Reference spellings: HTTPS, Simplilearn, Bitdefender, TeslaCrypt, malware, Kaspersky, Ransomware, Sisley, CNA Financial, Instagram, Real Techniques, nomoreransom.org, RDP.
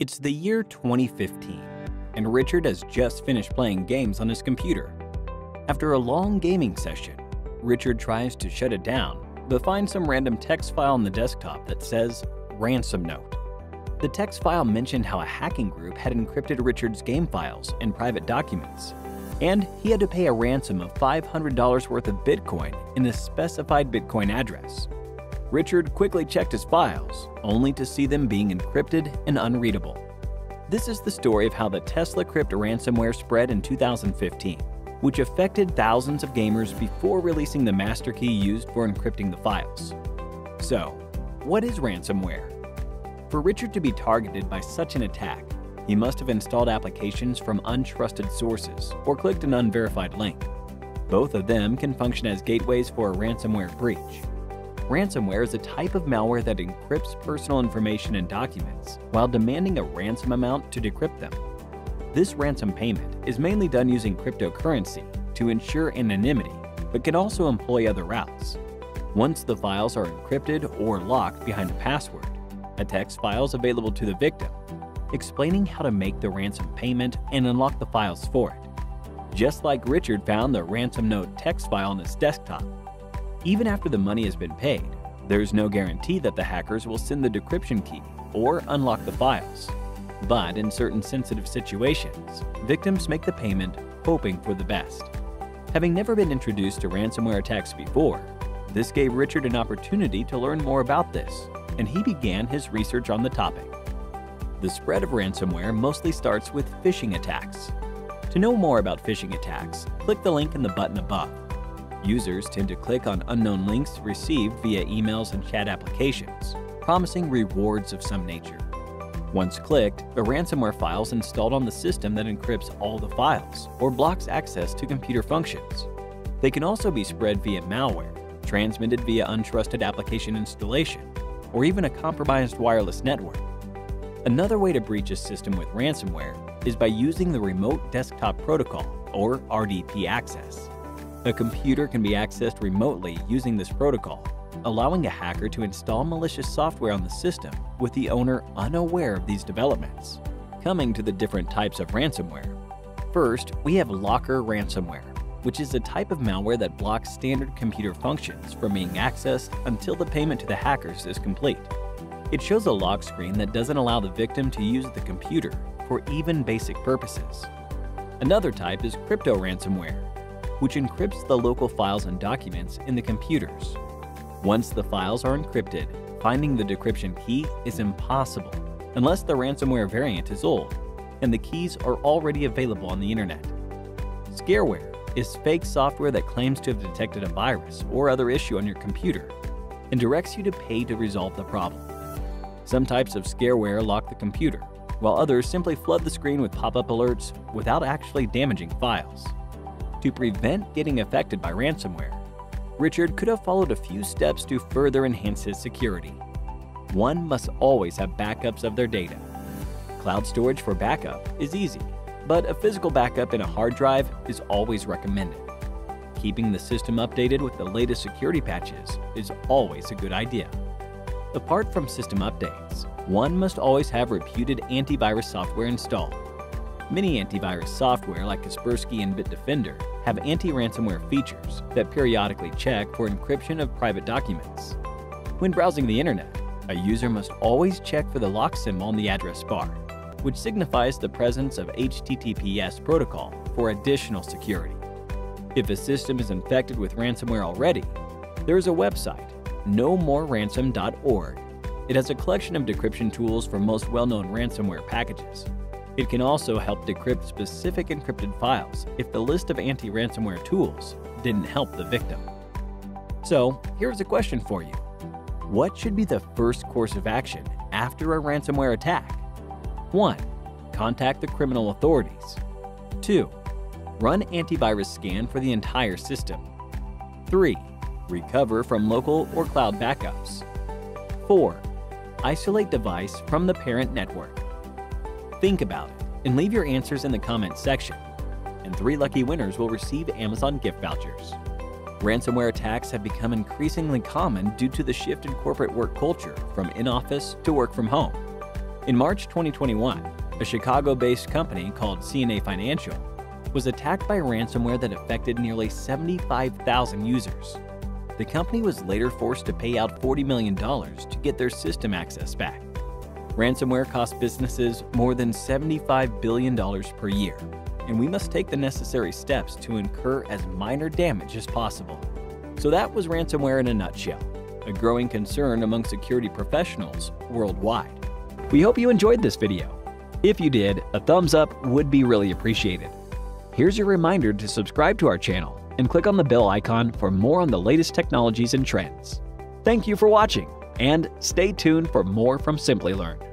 It's the year 2015, and Richard has just finished playing games on his computer. After a long gaming session, Richard tries to shut it down, but finds some random text file on the desktop that says ransom note. The text file mentioned how a hacking group had encrypted Richard's game files and private documents, and he had to pay a ransom of $500 worth of Bitcoin in the specified Bitcoin address. Richard quickly checked his files, only to see them being encrypted and unreadable. This is the story of how the TeslaCrypt ransomware spread in 2015, which affected thousands of gamers before releasing the master key used for encrypting the files. So, what is ransomware? For Richard to be targeted by such an attack, he must have installed applications from untrusted sources or clicked an unverified link. Both of them can function as gateways for a ransomware breach. Ransomware is a type of malware that encrypts personal information and documents while demanding a ransom amount to decrypt them. This ransom payment is mainly done using cryptocurrency to ensure anonymity, but can also employ other routes. Once the files are encrypted or locked behind a password, a text file is available to the victim, explaining how to make the ransom payment and unlock the files for it. Just like Richard found the ransom note text file on his desktop, even after the money has been paid, there's no guarantee that the hackers will send the decryption key or unlock the files. But in certain sensitive situations, victims make the payment hoping for the best. Having never been introduced to ransomware attacks before, this gave Richard an opportunity to learn more about this, and he began his research on the topic. The spread of ransomware mostly starts with phishing attacks. To know more about phishing attacks, click the link in the button above. Users tend to click on unknown links received via emails and chat applications, promising rewards of some nature. Once clicked, the ransomware file is installed on the system that encrypts all the files or blocks access to computer functions. They can also be spread via malware, transmitted via untrusted application installation, or even a compromised wireless network. Another way to breach a system with ransomware is by using the Remote Desktop Protocol, or RDP access. A computer can be accessed remotely using this protocol, allowing a hacker to install malicious software on the system with the owner unaware of these developments. Coming to the different types of ransomware. First, we have locker ransomware, which is a type of malware that blocks standard computer functions from being accessed until the payment to the hackers is complete. It shows a lock screen that doesn't allow the victim to use the computer for even basic purposes. Another type is crypto ransomware, which encrypts the local files and documents in the computers. Once the files are encrypted, finding the decryption key is impossible unless the ransomware variant is old and the keys are already available on the internet. Scareware is fake software that claims to have detected a virus or other issue on your computer and directs you to pay to resolve the problem. Some types of scareware lock the computer, while others simply flood the screen with pop-up alerts without actually damaging files. To prevent getting affected by ransomware, Richard could have followed a few steps to further enhance his security. One must always have backups of their data. Cloud storage for backup is easy, but a physical backup in a hard drive is always recommended. Keeping the system updated with the latest security patches is always a good idea. Apart from system updates, one must always have reputed antivirus software installed. Many antivirus software like Kaspersky and Bitdefender have anti-ransomware features that periodically check for encryption of private documents. When browsing the internet, a user must always check for the lock symbol on the address bar, which signifies the presence of HTTPS protocol for additional security. If a system is infected with ransomware already, there is a website, nomoreransom.org. It has a collection of decryption tools for most well-known ransomware packages. It can also help decrypt specific encrypted files if the list of anti-ransomware tools didn't help the victim. So, here's a question for you. What should be the first course of action after a ransomware attack? 1. Contact the criminal authorities. 2. Run antivirus scan for the entire system. 3. Recover from local or cloud backups. 4. Isolate device from the parent network. Think about it and leave your answers in the comments section, and 3 lucky winners will receive Amazon gift vouchers. Ransomware attacks have become increasingly common due to the shift in corporate work culture from in-office to work from home. In March 2021, a Chicago-based company called CNA Financial was attacked by ransomware that affected nearly 75,000 users. The company was later forced to pay out $40 million to get their system access back. Ransomware costs businesses more than $75 billion per year, and we must take the necessary steps to incur as minor damage as possible. So that was ransomware in a nutshell, a growing concern among security professionals worldwide. We hope you enjoyed this video. If you did, a thumbs up would be really appreciated. Here's your reminder to subscribe to our channel and click on the bell icon for more on the latest technologies and trends. Thank you for watching, and stay tuned for more from Simply Learn.